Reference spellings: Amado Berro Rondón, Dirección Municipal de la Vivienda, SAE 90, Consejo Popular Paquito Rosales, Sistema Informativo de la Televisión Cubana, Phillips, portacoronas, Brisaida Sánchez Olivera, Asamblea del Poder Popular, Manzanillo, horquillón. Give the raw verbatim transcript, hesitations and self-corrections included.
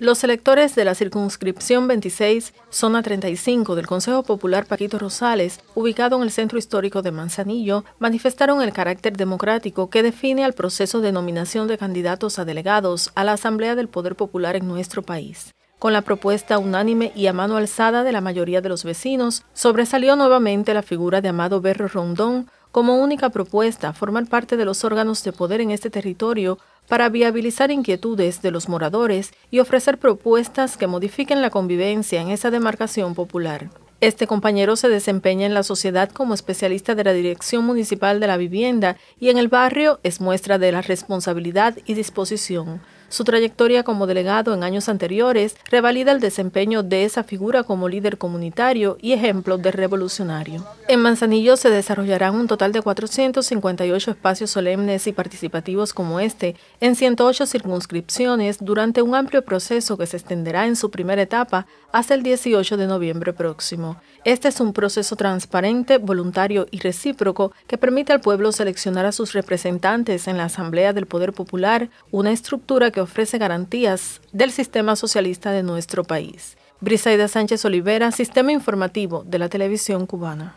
Los electores de la circunscripción veintiséis, zona treinta y cinco del Consejo Popular Paquito Rosales, ubicado en el centro histórico de Manzanillo, manifestaron el carácter democrático que define al proceso de nominación de candidatos a delegados a la Asamblea del Poder Popular en nuestro país. Con la propuesta unánime y a mano alzada de la mayoría de los vecinos, sobresalió nuevamente la figura de Amado Berro Rondón como única propuesta a formar parte de los órganos de poder en este territorio, para viabilizar inquietudes de los moradores y ofrecer propuestas que modifiquen la convivencia en esa demarcación popular. Este compañero se desempeña en la sociedad como especialista de la Dirección Municipal de la Vivienda y en el barrio es muestra de la responsabilidad y disposición. Su trayectoria como delegado en años anteriores revalida el desempeño de esa figura como líder comunitario y ejemplo de revolucionario. En Manzanillo se desarrollarán un total de cuatrocientos cincuenta y ocho espacios solemnes y participativos como este en ciento ocho circunscripciones durante un amplio proceso que se extenderá en su primera etapa hasta el dieciocho de noviembre próximo. Este es un proceso transparente, voluntario y recíproco que permite al pueblo seleccionar a sus representantes en la Asamblea del Poder Popular, una estructura que ofrece garantías del sistema socialista de nuestro país. Brisaida Sánchez Olivera, Sistema Informativo de la Televisión Cubana.